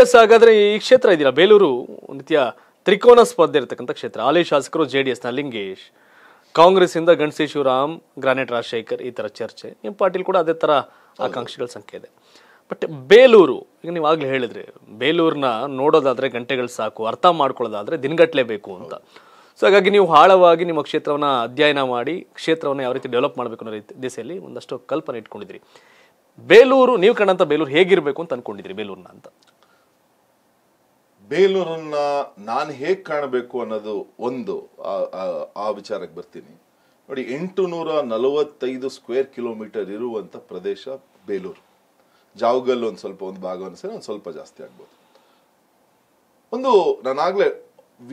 S ಹಾಗಾದ್ರೆ ಈ ಕ್ಷೇತ್ರ ಇದೆಯಲ್ಲ ಬೇಲೂರು ನಿತ್ಯ ತ್ರಿಕೋನ ಸ್ಪರ್ಧೆ ಇರತಕ್ಕಂತ ಕ್ಷೇತ್ರ. ಹಾಲಿ ಶಾಸಕರು ಜೆಡಿಎಸ್ನ ಲಿಂಗೇಶ್, ಕಾಂಗ್ರೆಸ್ ಇಂದ ಗಣಸಿ ಶಿವರಾಮ್, ಗ್ರಾನೇಟ್ ರಾಜಶೇಖರ್, ಈ ತರ ಚರ್ಚೆ. ಎಂ ಪಾಟೀಲ್ ಕೂಡ ಅದೇ ತರ ಆಕಾಂಕ್ಷಿಗಳ ಸಂಖ್ಯೆ ಇದೆ. ಬಟ್ ಬೇಲೂರು, ಈಗ ನೀವು ಆಗ್ಲೇ ಹೇಳಿದ್ರಿ, ಬೇಲೂರ್ನ ನೋಡೋದಾದ್ರೆ ಗಂಟೆಗಳು ಸಾಕು, ಅರ್ಥ ಮಾಡ್ಕೊಳ್ಳೋದಾದ್ರೆ ದಿನಗಟ್ಟಲೆ ಬೇಕು ಅಂತ. ಸೊ ಹಾಗಾಗಿ ನೀವು ಆಳವಾಗಿ ನಿಮ್ಮ ಕ್ಷೇತ್ರವನ್ನ ಅಧ್ಯಯನ ಮಾಡಿ ಕ್ಷೇತ್ರವನ್ನು ಯಾವ ರೀತಿ ಡೆವಲಪ್ ಮಾಡಬೇಕು ಅನ್ನೋ ರೀತಿ ದಿಸೆಯಲ್ಲಿ ಒಂದಷ್ಟು ಕಲ್ಪನೆ ಇಟ್ಕೊಂಡಿದ್ರಿ. ಬೇಲೂರು ನೀವು ಕಂಡಂತ ಬೇಲೂರು ಹೇಗಿರ್ಬೇಕು ಅಂತ ಅನ್ಕೊಂಡಿದ್ರಿ? ಬೇಲೂರ್ನ ಅಂತ ಬೇಲೂರನ್ನ ನಾನು ಹೇಗೆ ಕಾಣಬೇಕು ಅನ್ನೋದು ಒಂದು, ಆ ವಿಚಾರಕ್ಕೆ ಬರ್ತೀನಿ. ನೋಡಿ, 845 ಸ್ಕ್ವೇರ್ ಕಿಲೋಮೀಟರ್ ಇರುವಂಥ ಪ್ರದೇಶ ಬೇಲೂರು. ಜಾವಗಲ್ ಒಂದು ಭಾಗವನ್ನು ಸೇರಿ ಒಂದು ಸ್ವಲ್ಪ ಜಾಸ್ತಿ ಆಗ್ಬೋದು. ಒಂದು ನಾನಾಗಲೇ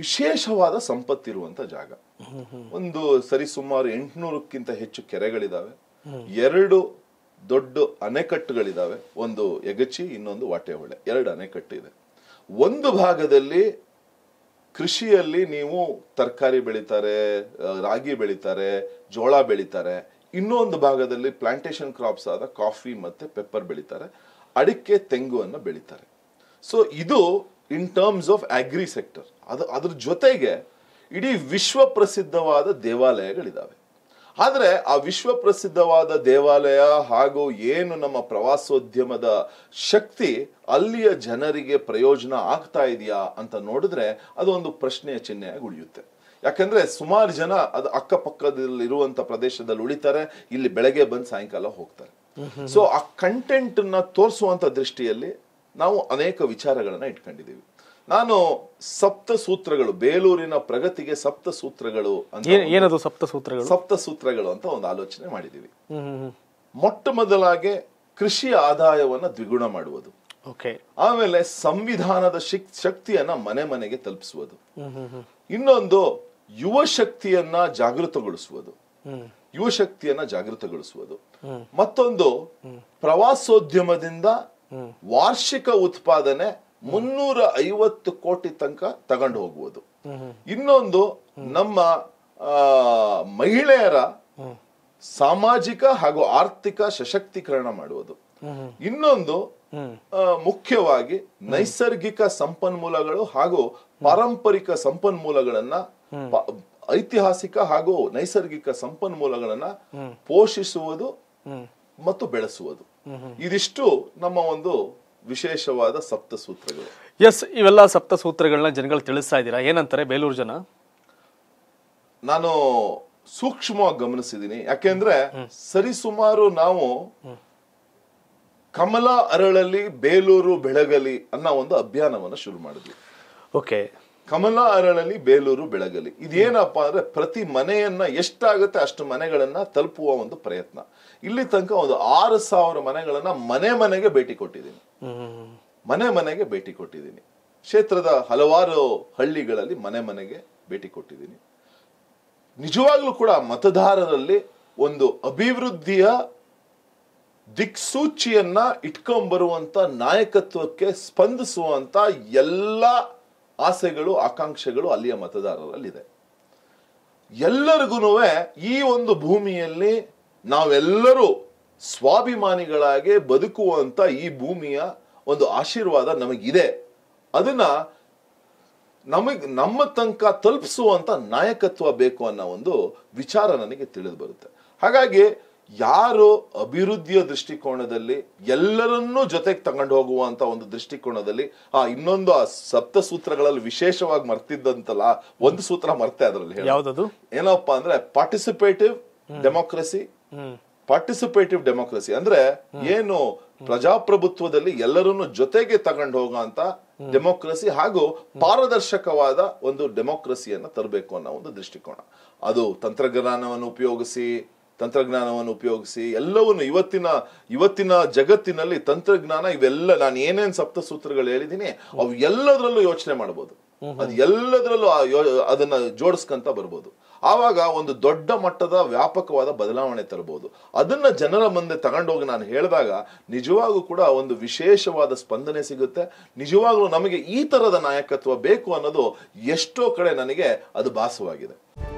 ವಿಶೇಷವಾದ ಸಂಪತ್ತಿರುವಂಥ ಜಾಗ. ಒಂದು ಸರಿ ಸುಮಾರು 800ಕ್ಕಿಂತ ಹೆಚ್ಚು ಕೆರೆಗಳಿದಾವೆ, 2 ದೊಡ್ಡ ಅಣೆಕಟ್ಟುಗಳಿದಾವೆ, ಒಂದು ಯಗಚಿ, ಇನ್ನೊಂದು ವಾಟೆಹೊಳೆ, 2 ಅಣೆಕಟ್ಟು ಇದೆ. ಒಂದು ಭಾಗದಲ್ಲಿ ಕೃಷಿಯಲ್ಲಿ ನೀವು ತರಕಾರಿ ಬೆಳೀತಾರೆ, ರಾಗಿ ಬೆಳೀತಾರೆ, ಜೋಳ ಬೆಳೀತಾರೆ. ಇನ್ನೊಂದು ಭಾಗದಲ್ಲಿ ಪ್ಲಾಂಟೇಶನ್ ಕ್ರಾಪ್ಸ್ ಆದ ಕಾಫಿ ಮತ್ತು ಪೆಪ್ಪರ್ ಬೆಳೀತಾರೆ, ಅಡಿಕೆ ತೆಂಗುವನ್ನು ಬೆಳೀತಾರೆ. ಸೊ ಇದು in terms of agri sector. ಅದ್ರ ಜೊತೆಗೆ ಇಡೀ ವಿಶ್ವ ಪ್ರಸಿದ್ಧವಾದ ದೇವಾಲಯಗಳಿದ್ದಾವೆ. ಆದರೆ ಆ ವಿಶ್ವ ಪ್ರಸಿದ್ಧವಾದ ದೇವಾಲಯ ಹಾಗೂ ಏನು ನಮ್ಮ ಪ್ರವಾಸೋದ್ಯಮದ ಶಕ್ತಿ ಅಲ್ಲಿಯ ಜನರಿಗೆ ಪ್ರಯೋಜನ ಆಗ್ತಾ ಇದೆಯಾ ಅಂತ ನೋಡಿದ್ರೆ ಅದೊಂದು ಪ್ರಶ್ನೆಯ ಚಿಹ್ನೆಯಾಗಿ ಉಳಿಯುತ್ತೆ. ಯಾಕಂದ್ರೆ ಸುಮಾರು ಜನ ಅದು ಅಕ್ಕಪಕ್ಕದಲ್ಲಿರುವಂಥ ಪ್ರದೇಶದಲ್ಲಿ ಉಳಿತಾರೆ, ಇಲ್ಲಿ ಬೆಳಗ್ಗೆ ಬಂದು ಸಾಯಂಕಾಲ ಹೋಗ್ತಾರೆ. ಸೊ ಆ ಕಂಟೆಂಟ್ನ ತೋರಿಸುವಂಥ ದೃಷ್ಟಿಯಲ್ಲಿ ನಾವು ಅನೇಕ ವಿಚಾರಗಳನ್ನ ಇಟ್ಕೊಂಡಿದ್ದೀವಿ. ನಾನು ಸಪ್ತ ಸೂತ್ರಗಳು, ಬೇಲೂರಿನ ಪ್ರಗತಿಗೆ ಸಪ್ತ ಸೂತ್ರಗಳು ಅಂತ, ಸಪ್ತ ಸೂತ್ರಗಳು ಅಂತ ಒಂದು ಆಲೋಚನೆ ಮಾಡಿದೀವಿ. ಮೊಟ್ಟ ಮೊದಲಾಗೆ ಕೃಷಿ ಆದಾಯವನ್ನ ದ್ವಿಗುಣ ಮಾಡುವುದು, ಆಮೇಲೆ ಸಂವಿಧಾನದ ಶಕ್ತಿಯನ್ನ ಮನೆ ಮನೆಗೆ ತಲುಪಿಸುವುದು, ಇನ್ನೊಂದು ಯುವ ಶಕ್ತಿಯನ್ನ ಜಾಗೃತಗೊಳಿಸುವುದು, ಮತ್ತೊಂದು ಪ್ರವಾಸೋದ್ಯಮದಿಂದ ವಾರ್ಷಿಕ ಉತ್ಪಾದನೆ 350 ಕೋಟಿ ತನಕ ತಗೊಂಡು ಹೋಗುವುದು, ಇನ್ನೊಂದು ನಮ್ಮ ಮಹಿಳೆಯರ ಸಾಮಾಜಿಕ ಹಾಗೂ ಆರ್ಥಿಕ ಸಶಕ್ತೀಕರಣ ಮಾಡುವುದು, ಇನ್ನೊಂದು ಮುಖ್ಯವಾಗಿ ನೈಸರ್ಗಿಕ ಸಂಪನ್ಮೂಲಗಳು ಹಾಗೂ ಪಾರಂಪರಿಕ ಸಂಪನ್ಮೂಲಗಳನ್ನ, ಐತಿಹಾಸಿಕ ಹಾಗೂ ನೈಸರ್ಗಿಕ ಸಂಪನ್ಮೂಲಗಳನ್ನ ಪೋಷಿಸುವುದು ಮತ್ತು ಬೆಳೆಸುವುದು. ಇದಿಷ್ಟು ನಮ್ಮ ಒಂದು ವಿಶೇಷವಾದ ಸಪ್ತ ಸೂತ್ರಗಳು. ಎಸ್, ಇವೆಲ್ಲ ಸಪ್ತ ಸೂತ್ರಗಳನ್ನ ಜನಗಳು ತಿಳಿಸ್ತಾ ಇದ್ದೀರಾ? ಏನಂತಾರೆ ಬೇಲೂರು ಜನ? ನಾನು ಸೂಕ್ಷ್ಮವಾಗಿ ಗಮನಿಸಿದೀನಿ. ಯಾಕೆಂದ್ರೆ ಸರಿಸುಮಾರು ನಾವು ಕಮಲ ಅರಳಲ್ಲಿ ಬೇಲೂರು ಬೆಳಗಲಿ ಅನ್ನೋ ಒಂದು ಅಭಿಯಾನವನ್ನ ಶುರು ಮಾಡಿದ್ವಿ. ಓಕೆ, ಕಮಲ ಅರಳಲ್ಲಿ ಬೇಲೂರು ಬೆಳಗಲಿ. ಇದೇನಪ್ಪಾ ಅಂದ್ರೆ ಪ್ರತಿ ಮನೆಯನ್ನ ಎಷ್ಟಾಗುತ್ತೆ ಅಷ್ಟು ಮನೆಗಳನ್ನ ತಲುಪುವ ಒಂದು ಪ್ರಯತ್ನ. ಇಲ್ಲಿ ತನಕ ಒಂದು 6000 ಮನೆಗಳನ್ನ ಮನೆ ಮನೆಗೆ ಭೇಟಿ ಕೊಟ್ಟಿದ್ದೀನಿ. ಕ್ಷೇತ್ರದ ಹಲವಾರು ಹಳ್ಳಿಗಳಲ್ಲಿ ಮನೆ ಮನೆಗೆ ಭೇಟಿ ಕೊಟ್ಟಿದ್ದೀನಿ. ನಿಜವಾಗ್ಲೂ ಕೂಡ ಮತದಾರರಲ್ಲಿ ಒಂದು ಅಭಿವೃದ್ಧಿಯ ದಿಕ್ಸೂಚಿಯನ್ನ ಇಟ್ಕೊಂಡ್ಬರುವಂತ ನಾಯಕತ್ವಕ್ಕೆ ಸ್ಪಂದಿಸುವಂತ ಎಲ್ಲಾ ಆಸೆಗಳು, ಆಕಾಂಕ್ಷೆಗಳು ಅಲ್ಲಿಯ ಮತದಾರರಲ್ಲಿದೆ. ಎಲ್ಲರಿಗೂ ಈ ಒಂದು ಭೂಮಿಯಲ್ಲಿ ನಾವೆಲ್ಲರೂ ಸ್ವಾಭಿಮಾನಿಗಳಾಗಿ ಬದುಕುವಂತ ಈ ಭೂಮಿಯ ಒಂದು ಆಶೀರ್ವಾದ ನಮಗಿದೆ. ಅದನ್ನ ನಮ್ಮ ತನಕ ತಲುಪಿಸುವಂತ ನಾಯಕತ್ವ ಬೇಕು ಅನ್ನೋ ಒಂದು ವಿಚಾರ ನನಗೆ ತಿಳಿದು ಬರುತ್ತೆ. ಹಾಗಾಗಿ ಯಾರು ಅಭಿವೃದ್ಧಿಯ ದೃಷ್ಟಿಕೋನದಲ್ಲಿ ಎಲ್ಲರನ್ನೂ ಜೊತೆಗೆ ತಗೊಂಡು ಹೋಗುವಂತ ಒಂದು ದೃಷ್ಟಿಕೋನದಲ್ಲಿ, ಇನ್ನೊಂದು ಆ ಸಪ್ತ ಸೂತ್ರಗಳಲ್ಲಿ ವಿಶೇಷವಾಗಿ ಮರ್ತಿದ್ದಂತಲ್ಲ, ಒಂದು ಸೂತ್ರ ಮರ್ತೆ. ಅದರಲ್ಲಿ ಏನಪ್ಪಾ ಅಂದ್ರೆ ಪಾರ್ಟಿಸಿಪೇಟಿವ್ ಡೆಮೋಕ್ರಸಿ ಅಂದ್ರೆ ಏನು, ಪ್ರಜಾಪ್ರಭುತ್ವದಲ್ಲಿ ಎಲ್ಲರನ್ನು ಜೊತೆಗೆ ತಗೊಂಡು ಹೋಗುವಂತ ಡೆಮೋಕ್ರಸಿ ಹಾಗೂ ಪಾರದರ್ಶಕವಾದ ಒಂದು ಡೆಮೋಕ್ರಸಿಯನ್ನ ತರಬೇಕು ಅನ್ನೋ ಒಂದು ದೃಷ್ಟಿಕೋನ. ಅದು ತಂತ್ರಜ್ಞಾನವನ್ನು ಉಪಯೋಗಿಸಿ ಎಲ್ಲವನ್ನು ಇವತ್ತಿನ ಜಗತ್ತಿನಲ್ಲಿ ತಂತ್ರಜ್ಞಾನ, ಇವೆಲ್ಲ ನಾನು ಏನೇನ್ ಸಪ್ತ ಸೂತ್ರಗಳು ಹೇಳಿದೀನಿ ಅವು ಎಲ್ಲದರಲ್ಲೂ ಯೋಚನೆ ಮಾಡಬಹುದು, ಅದು ಎಲ್ಲದರಲ್ಲೂ ಅದನ್ನ ಜೋಡಿಸ್ಕೊಂತ ಬರ್ಬೋದು. ಆವಾಗ ಒಂದು ದೊಡ್ಡ ಮಟ್ಟದ ವ್ಯಾಪಕವಾದ ಬದಲಾವಣೆ ತರಬಹುದು. ಅದನ್ನ ಜನರ ಮುಂದೆ ತಗೊಂಡೋಗಿ ನಾನು ಹೇಳಿದಾಗ ನಿಜವಾಗೂ ಕೂಡ ಒಂದು ವಿಶೇಷವಾದ ಸ್ಪಂದನೆ ಸಿಗುತ್ತೆ. ನಿಜವಾಗ್ಲೂ ನಮಗೆ ಈ ತರದ ನಾಯಕತ್ವ ಬೇಕು ಅನ್ನೋದು ಎಷ್ಟೋ ಕಡೆ ನನಗೆ ಅದು ಭಾಸವಾಗಿದೆ.